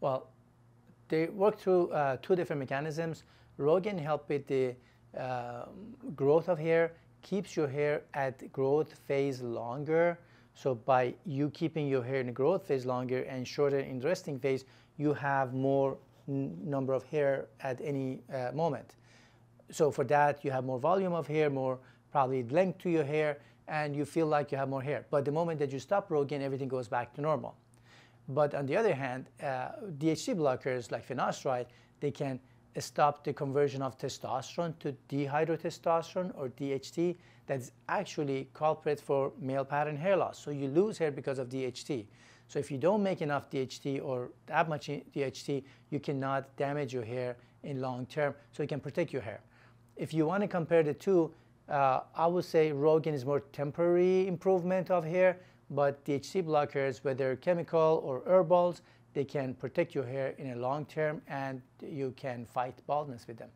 Well, they work through two different mechanisms. Rogaine helps with the growth of hair, keeps your hair at growth phase longer. So by you keeping your hair in the growth phase longer and shorter in the resting phase, you have more number of hair at any moment. So for that, you have more volume of hair, more probably length to your hair, and you feel like you have more hair. But the moment that you stop Rogaine, everything goes back to normal. But on the other hand, DHT blockers like finasteride, they can stop the conversion of testosterone to dihydrotestosterone or DHT. That's actually culprit for male pattern hair loss. So you lose hair because of DHT. So if you don't make enough DHT or that much DHT, you cannot damage your hair in long term, so you can protect your hair. If you want to compare the two, I would say Rogaine is more temporary improvement of hair, but DHT blockers, whether chemical or herbals, they can protect your hair in a long term, and you can fight baldness with them.